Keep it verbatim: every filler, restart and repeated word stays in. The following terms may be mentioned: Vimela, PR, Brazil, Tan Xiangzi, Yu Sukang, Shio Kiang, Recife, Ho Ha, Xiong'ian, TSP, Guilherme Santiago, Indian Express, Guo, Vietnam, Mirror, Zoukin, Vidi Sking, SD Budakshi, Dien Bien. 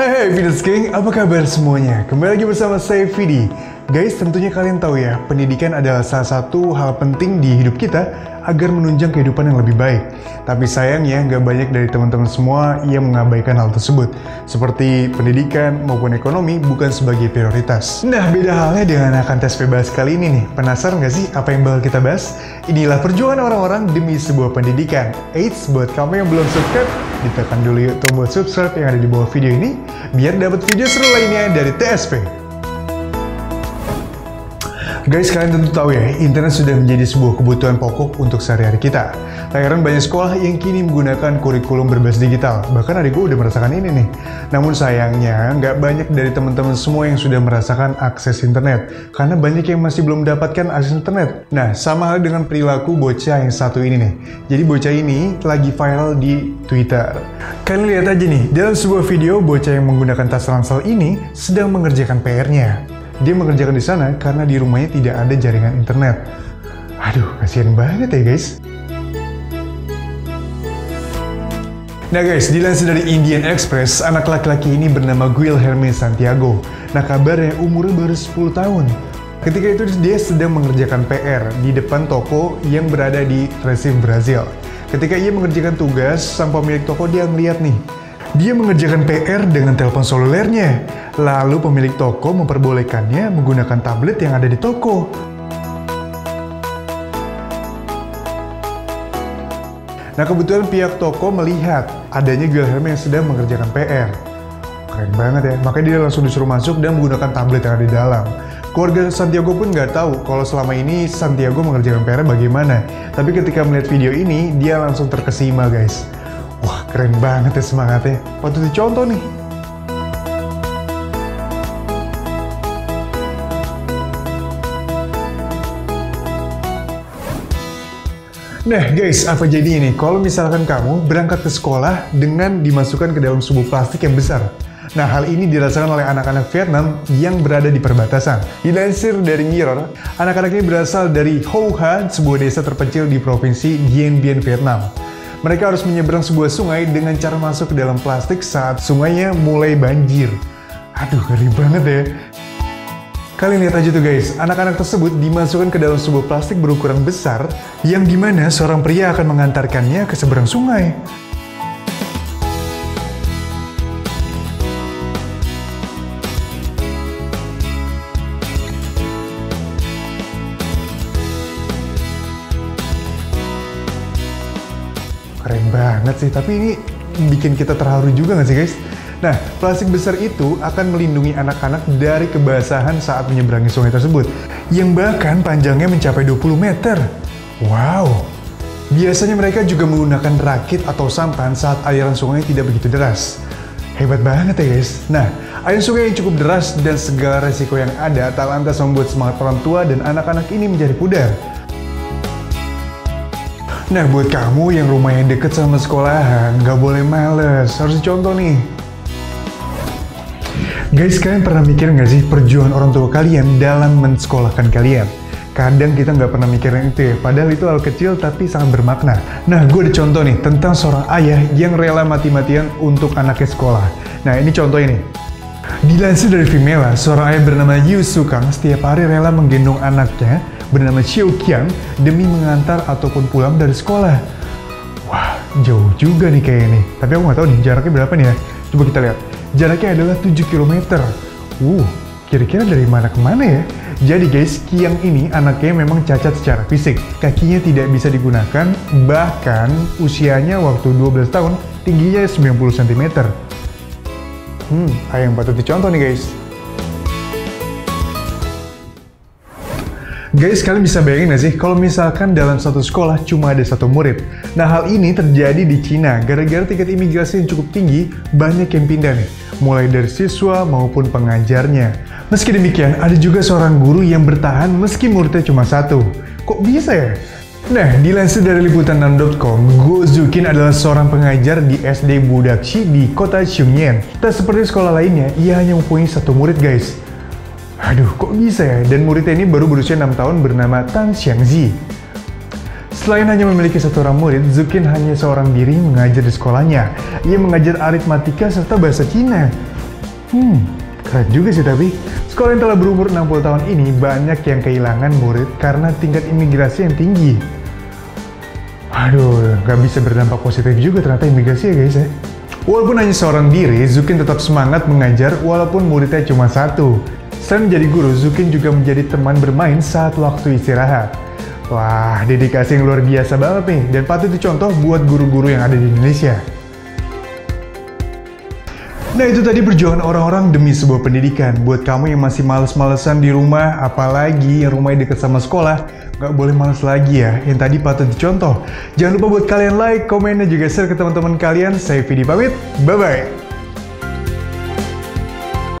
Hai hai Vidi Sking, apa kabar semuanya? Kembali lagi bersama saya Vidi. Guys, tentunya kalian tahu ya, pendidikan adalah salah satu hal penting di hidup kita agar menunjang kehidupan yang lebih baik. Tapi sayangnya nggak banyak dari teman-teman semua yang mengabaikan hal tersebut. Seperti pendidikan maupun ekonomi bukan sebagai prioritas. Nah, beda halnya dengan akan T S P bahas kali ini nih. Penasaran nggak sih apa yang bakal kita bahas? Inilah perjuangan orang-orang demi sebuah pendidikan. Eits, buat kamu yang belum subscribe, ditekan dulu yuk tombol subscribe yang ada di bawah video ini biar dapat video seru lainnya dari T S P. Guys, kalian tentu tahu ya, internet sudah menjadi sebuah kebutuhan pokok untuk sehari-hari kita. Tak heran banyak sekolah yang kini menggunakan kurikulum berbasis digital. Bahkan adik gue udah merasakan ini nih. Namun sayangnya, nggak banyak dari teman-teman semua yang sudah merasakan akses internet. Karena banyak yang masih belum mendapatkan akses internet. Nah, sama hal dengan perilaku bocah yang satu ini nih. Jadi bocah ini lagi viral di Twitter. Kalian lihat aja nih, dalam sebuah video, bocah yang menggunakan tas ransel ini sedang mengerjakan P R-nya. Dia mengerjakan di sana karena di rumahnya tidak ada jaringan internet. Aduh, kasihan banget ya guys. Nah guys, dilansir dari Indian Express, anak laki-laki ini bernama Guilherme Santiago. Nah kabarnya umurnya baru sepuluh tahun. Ketika itu dia sedang mengerjakan P R di depan toko yang berada di Recife, Brazil. Ketika ia mengerjakan tugas, sang pemilik toko dia melihat nih. Dia mengerjakan P R dengan telepon selulernya. Lalu pemilik toko memperbolehkannya menggunakan tablet yang ada di toko. Nah kebetulan pihak toko melihat adanya Guilherme yang sedang mengerjakan P R. Keren banget ya, makanya dia langsung disuruh masuk dan menggunakan tablet yang ada di dalam. Keluarga Santiago pun nggak tahu kalau selama ini Santiago mengerjakan P R bagaimana. Tapi ketika melihat video ini, dia langsung terkesima guys. Wah, keren banget ya semangatnya. Patut dicontoh nih. Nah guys, apa jadi ini? Kalau misalkan kamu berangkat ke sekolah dengan dimasukkan ke dalam sebuah plastik yang besar. Nah, hal ini dirasakan oleh anak-anak Vietnam yang berada di perbatasan. Dilansir dari Mirror, anak-anak ini berasal dari Ho Ha, sebuah desa terpencil di provinsi Dien Bien, Vietnam. Mereka harus menyeberang sebuah sungai dengan cara masuk ke dalam plastik saat sungainya mulai banjir. Aduh, ngeri banget ya. Kalian lihat aja tuh guys, anak-anak tersebut dimasukkan ke dalam sebuah plastik berukuran besar yang dimana seorang pria akan mengantarkannya ke seberang sungai. Keren banget sih, tapi ini bikin kita terharu juga nggak sih guys? Nah, plastik besar itu akan melindungi anak-anak dari kebasahan saat menyeberangi sungai tersebut, yang bahkan panjangnya mencapai dua puluh meter. Wow! Biasanya mereka juga menggunakan rakit atau sampan saat aliran sungai tidak begitu deras. Hebat banget ya guys. Nah, aliran sungai yang cukup deras dan segala resiko yang ada tak lantas membuat semangat orang tua dan anak-anak ini menjadi pudar. Nah, buat kamu yang rumahnya deket sama sekolahan, nggak boleh males, harus dicontoh nih. Guys, kalian pernah mikir nggak sih perjuangan orang tua kalian dalam mensekolahkan kalian? Kadang kita nggak pernah mikirin itu ya, padahal itu hal kecil tapi sangat bermakna. Nah, gue ada contoh nih tentang seorang ayah yang rela mati-matian untuk anaknya sekolah. Nah, ini contoh ini. Dilansir dari Vimela, seorang ayah bernama Yu Sukang setiap hari rela menggendong anaknya bernama Shio Kiang demi mengantar ataupun pulang dari sekolah. Wah, jauh juga nih kayaknya nih. Tapi aku nggak tahu nih jaraknya berapa nih ya. Coba kita lihat. Jaraknya adalah tujuh kilometer. Uh, kira-kira dari mana ke mana ya? Jadi guys, Kiang ini anaknya memang cacat secara fisik. Kakinya tidak bisa digunakan, bahkan usianya waktu dua belas tahun, tingginya sembilan puluh sentimeter. Hmm, ayang patut dicontoh nih guys. Guys, kalian bisa bayangin gak sih kalau misalkan dalam satu sekolah cuma ada satu murid? Nah, hal ini terjadi di Cina. Gara-gara tiket imigrasi yang cukup tinggi, banyak yang pindah nih. Mulai dari siswa maupun pengajarnya. Meski demikian, ada juga seorang guru yang bertahan meski muridnya cuma satu. Kok bisa ya? Nah, dilansir dari liputanan dot com, Guo adalah seorang pengajar di S D Budakshi di kota Xiong'ian. Tak seperti sekolah lainnya, ia hanya mempunyai satu murid guys. Aduh, kok bisa ya? Dan muridnya ini baru berusia enam tahun bernama Tan Xiangzi. Selain hanya memiliki satu orang murid, Zoukin hanya seorang diri mengajar di sekolahnya. Ia mengajar aritmatika serta bahasa Cina. Hmm, keren juga sih tapi. Sekolah yang telah berumur enam puluh tahun ini banyak yang kehilangan murid karena tingkat imigrasi yang tinggi. Aduh, nggak bisa berdampak positif juga ternyata imigrasi ya guys ya. Walaupun hanya seorang diri, Zoukin tetap semangat mengajar walaupun muridnya cuma satu. Selain menjadi guru, Zoukin juga menjadi teman bermain saat waktu istirahat. Wah, dedikasi yang luar biasa banget nih, dan patut dicontoh buat guru-guru yang ada di Indonesia. Nah itu tadi perjuangan orang-orang demi sebuah pendidikan. Buat kamu yang masih males-malesan di rumah, apalagi yang rumahnya dekat sama sekolah, nggak boleh males lagi ya, yang tadi patut dicontoh. Jangan lupa buat kalian like, komen, dan juga share ke teman-teman kalian. Saya Vidi pamit, bye-bye!